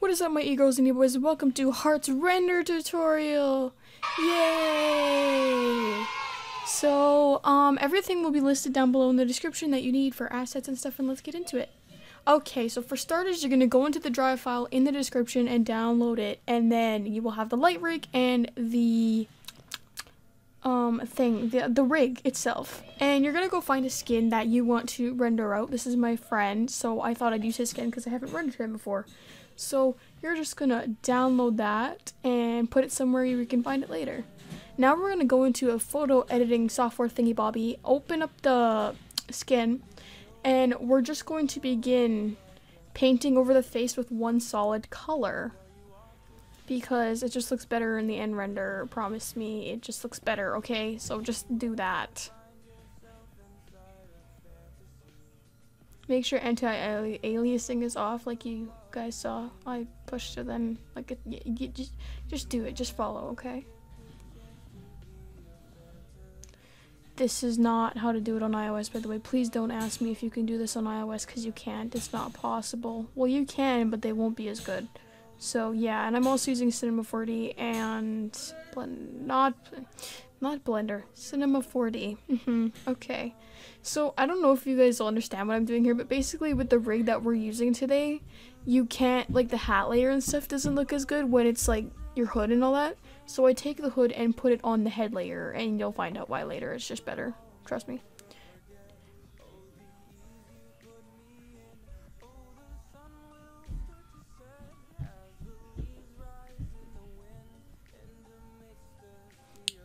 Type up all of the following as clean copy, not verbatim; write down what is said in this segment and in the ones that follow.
What is up, my e-girls and e-boys? Welcome to Heart's Render Tutorial! Yay! So, everything will be listed down below in the description that you need for assets and stuff, and let's get into it. Okay, so for starters, you're going to go into the drive file in the description and download it, and then you will have the light rig and the the rig itself, and you're gonna go find a skin that you want to render out. This is my friend, so I thought I'd use his skin because I haven't rendered him before. So you're just gonna download that and put it somewhere you can find it later. Now we're gonna go into a photo editing software thingy bobby, open up the skin, and we're just going to begin painting over the face with one solid color, because it just looks better in the end render. Promise me, it just looks better, okay? So just do that. Make sure anti-aliasing is off, like you guys saw. I pushed it then, like, just do it, just follow, okay? This is not how to do it on iOS, by the way. Please don't ask me if you can do this on iOS, because you can't, it's not possible. Well, you can, but they won't be as good. So yeah, and I'm also using Cinema 4D and Cinema 4D. Okay, so I don't know if you guys will understand what I'm doing here, but basically with the rig that we're using today, you can't, like, the hat layer and stuff doesn't look as good when it's like your hood and all that. So I take the hood and put it on the head layer, and you'll find out why later. It's just better, trust me.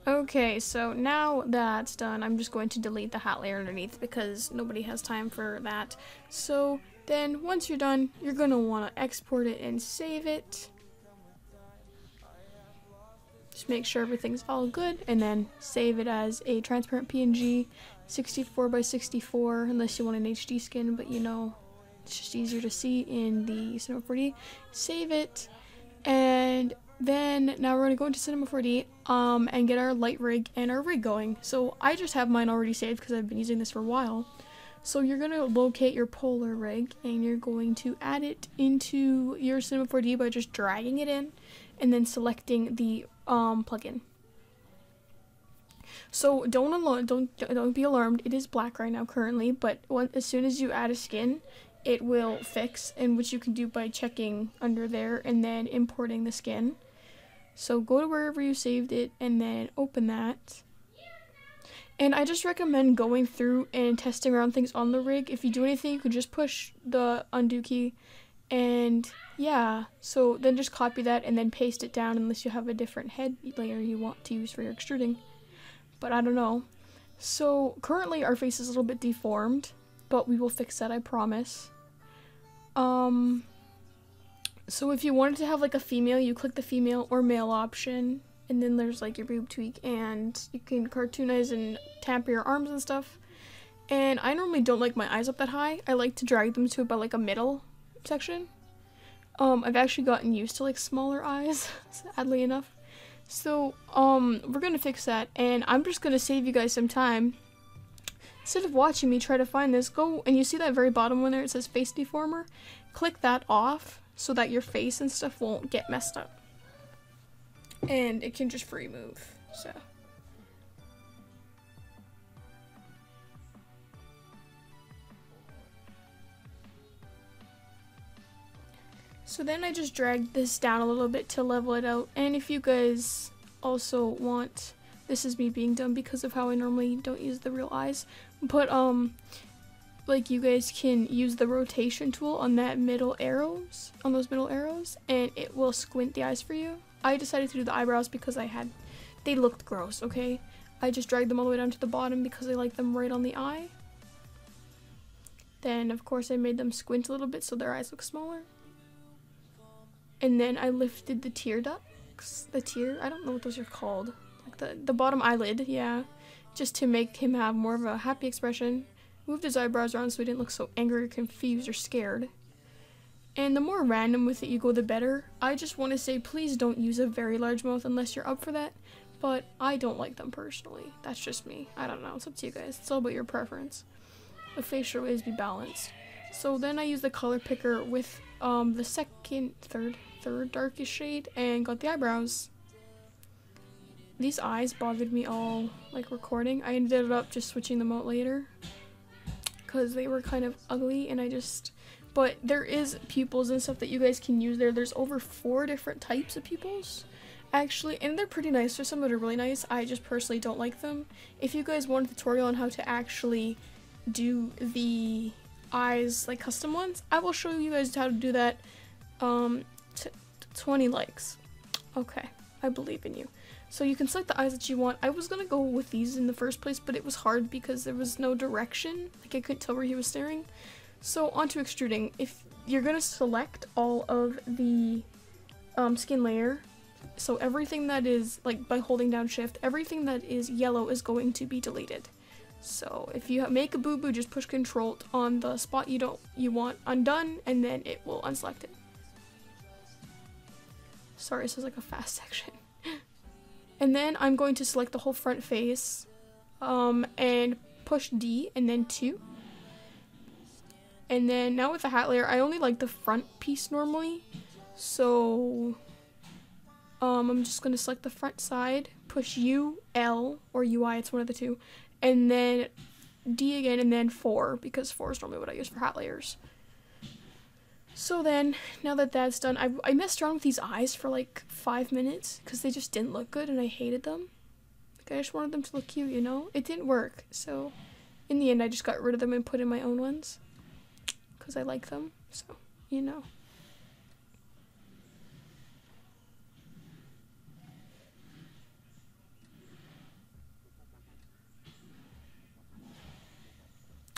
Okay, so now that's done, I'm just going to delete the hat layer underneath because nobody has time for that. So then once you're done, you're going to want to export it and save it. Just make sure everything's all good, and then save it as a transparent PNG, 64 by 64, unless you want an HD skin, but you know, it's just easier to see in the Cinema 4D. Save it, and then now we're gonna go into Cinema 4D and get our light rig and our rig going. So I just have mine already saved because I've been using this for a while. So you're gonna locate your polar rig, and you're going to add it into your Cinema 4D by just dragging it in and then selecting the plugin. So don't be alarmed, it is black right now currently, but as soon as you add a skin, it will fix, and which you can do by checking under there and then importing the skin. So go to wherever you saved it and then open that. And I just recommend going through and testing around things on the rig. If you do anything, you can just push the undo key, and yeah, so then just copy that and then paste it down, unless you have a different head layer you want to use for your extruding, but I don't know. So currently our face is a little bit deformed, but we will fix that, I promise. So if you wanted to have like a female, you click the female or male option, and then there's like your boob tweak, and you can cartoonize and tamper your arms and stuff. And I normally don't like my eyes up that high. I like to drag them to about like a middle section. I've actually gotten used to like smaller eyes, sadly enough. So we're gonna fix that, and I'm just gonna save you guys some time. Instead of watching me try to find this, go, and you see that very bottom one there, it says face deformer. Click that off so that your face and stuff won't get messed up, and it can just free move. So then I just dragged this down a little bit to level it out. And if you guys also want, this is me being dumb because of how I normally don't use the real eyes, but like, you guys can use the rotation tool on that middle arrows, on those middle arrows, and it will squint the eyes for you. I decided to do the eyebrows because they looked gross, okay? I just dragged them all the way down to the bottom because I like them right on the eye. Then of course I made them squint a little bit so their eyes look smaller. And then I lifted the tear ducts, I don't know what those are called. The bottom eyelid, yeah, just to make him have more of a happy expression. Moved his eyebrows around so he didn't look so angry or confused or scared. And the more random with it you go, the better. I just want to say, please don't use a very large mouth unless you're up for that, but I don't like them personally. That's just me. I don't know, it's up to you guys. It's all about your preference. The face should always be balanced. So then I use the color picker with the third darkest shade and got the eyebrows. These eyes bothered me all like recording. I ended up just switching them out later because they were kind of ugly, and I just, but there is pupils and stuff that you guys can use there. There's over 4 different types of pupils actually, and they're pretty nice. There's some that are really nice. I just personally don't like them. If you guys want a tutorial on how to actually do the eyes, like custom ones, I will show you guys how to do that. 20 likes. Okay, I believe in you. So you can select the eyes that you want. I was gonna go with these in the first place, but it was hard because there was no direction. Like I couldn't tell where he was staring. So onto extruding. If you're gonna select all of the skin layer, so everything that is, like by holding down shift, everything that is yellow is going to be deleted. So if you make a boo-boo, just push Control on the spot you want undone, and then it will unselect it. Sorry, this is like a fast section. And then I'm going to select the whole front face, and push D and then 2. And then now with the hat layer, I only like the front piece normally, so I'm just going to select the front side, push U, L, or UI, it's one of the two, and then D again, and then 4, because 4 is normally what I use for hat layers. So then, now that that's done, I messed around with these eyes for like 5 minutes, because they just didn't look good, and I hated them. Like, I just wanted them to look cute, you know? It didn't work, so in the end, I just got rid of them and put in my own ones, because I like them, so, you know.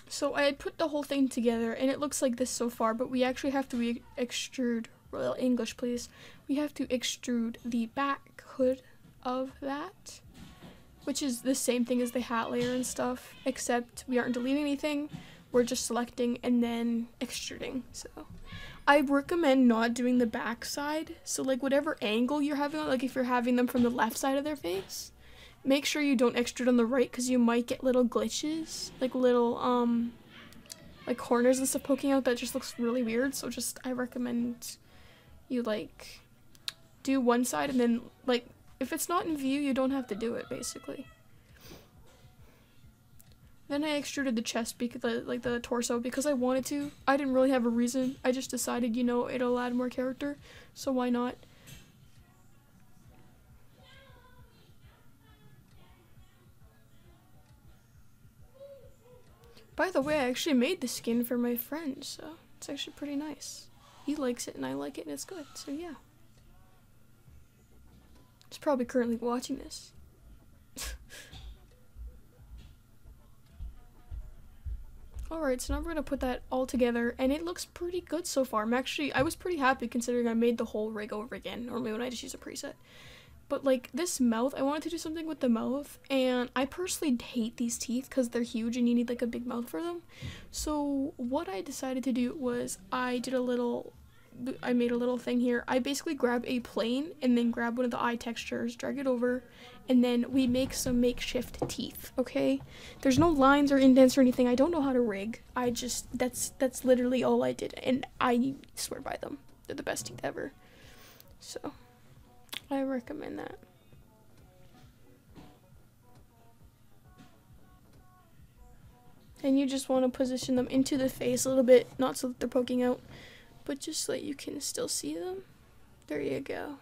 So I had put the whole thing together, and it looks like this so far, but we actually have to extrude, Royal English please, we have to extrude the back hood of that, which is the same thing as the hat layer and stuff, except we aren't deleting anything, we're just selecting and then extruding. So I recommend not doing the back side, so like whatever angle you're having, like if you're having them from the left side of their face, make sure you don't extrude on the right, because you might get little glitches, like little, like corners and stuff poking out that just looks really weird. So just, I recommend you, like, do one side and then, like, if it's not in view, you don't have to do it, basically. Then I extruded the chest, because, like, the torso, because I wanted to. I didn't really have a reason. I just decided, you know, it'll add more character, so why not? By the way, I actually made the skin for my friend, so it's actually pretty nice. He likes it and I like it and it's good, so yeah. He's probably currently watching this. Alright, so now we're gonna put that all together, and it looks pretty good so far. I was pretty happy considering I made the whole rig over again, normally when I just use a preset. But like this mouth, I wanted to do something with the mouth, and I personally hate these teeth because they're huge and you need like a big mouth for them. So what I decided to do was I made a little thing here. I basically grab a plane and then grab one of the eye textures, drag it over, and then we make some makeshift teeth, okay? There's no lines or indents or anything. I don't know how to rig. I just, that's literally all I did, and I swear by them. They're the best teeth ever, so I recommend that. And you just want to position them into the face a little bit, not so that they're poking out, but just so that you can still see them. There you go.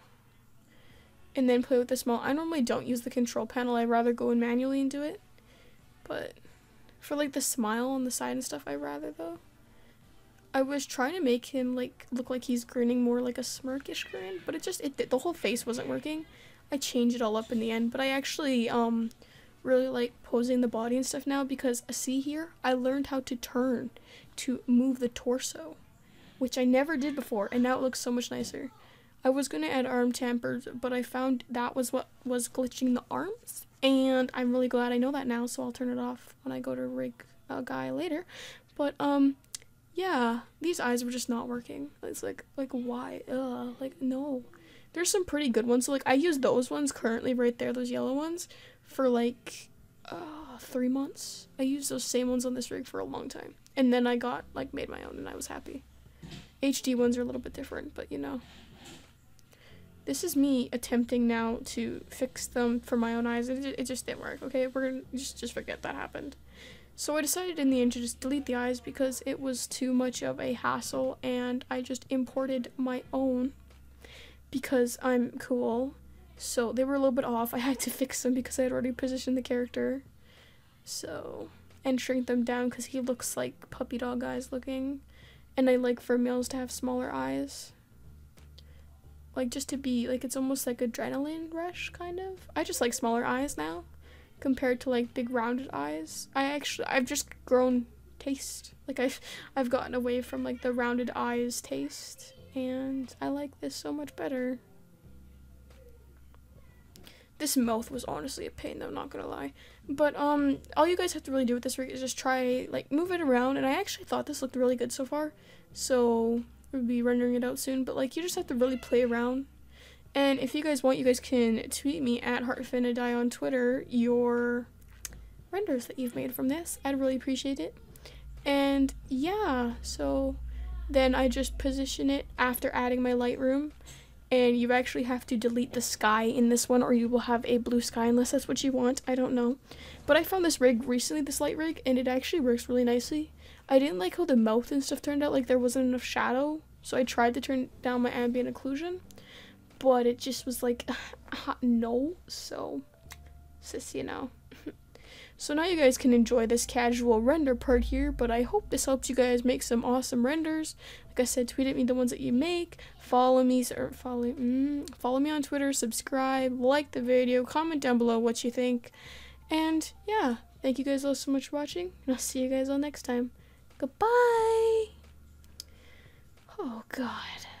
And then play with the small. I normally don't use the control panel. I'd rather go in manually and do it. But for like the smile on the side and stuff, I'd rather though. I was trying to make him like look like he's grinning, more like a smirkish grin, but the whole face wasn't working. I changed it all up in the end, but I actually really like posing the body and stuff now, because see here, I learned how to turn to move the torso, which I never did before, and now it looks so much nicer. I was gonna add arm tampers, but I found that was what was glitching the arms, and I'm really glad I know that now, so I'll turn it off when I go to rig a guy later. But yeah, these eyes were just not working. It's like why? Ugh, like no. There's some pretty good ones. So like I use those ones currently right there, those yellow ones, for like 3 months. I used those same ones on this rig for a long time. And then I made my own, and I was happy. HD ones are a little bit different, but you know. This is me attempting now to fix them for my own eyes. It just didn't work, okay? We're gonna just forget that happened. So I decided in the end to just delete the eyes because it was too much of a hassle, and I just imported my own because I'm cool. So they were a little bit off. I had to fix them because I had already positioned the character. So, and shrink them down because he looks like puppy dog eyes looking. And I like for males to have smaller eyes. Like just to be, like it's almost like adrenaline rush kind of. I just like smaller eyes now. Compared to like big rounded eyes. I've just grown taste. Like I've gotten away from like the rounded eyes taste, and I like this so much better. This mouth was honestly a pain though, not gonna lie. But all you guys have to really do with this rig is just try like move it around, and I actually thought this looked really good so far. So we'll be rendering it out soon, but like you just have to really play around. And if you guys want, you guys can tweet me at HartFinnaDie on Twitter your renders that you've made from this. I'd really appreciate it. And yeah, so then I just position it after adding my Lightroom. And you actually have to delete the sky in this one, or you will have a blue sky, unless that's what you want. I don't know. But I found this rig recently, this light rig, and it actually works really nicely. I didn't like how the mouth and stuff turned out. Like, there wasn't enough shadow. So I tried to turn down my ambient occlusion. But it just was like, no, so, sis, you know. So now you guys can enjoy this casual render part here, but I hope this helps you guys make some awesome renders. Like I said, tweet at me the ones that you make, follow me on Twitter, subscribe, like the video, comment down below what you think, and yeah, thank you guys all so much for watching, and I'll see you guys all next time. Goodbye! Oh, God.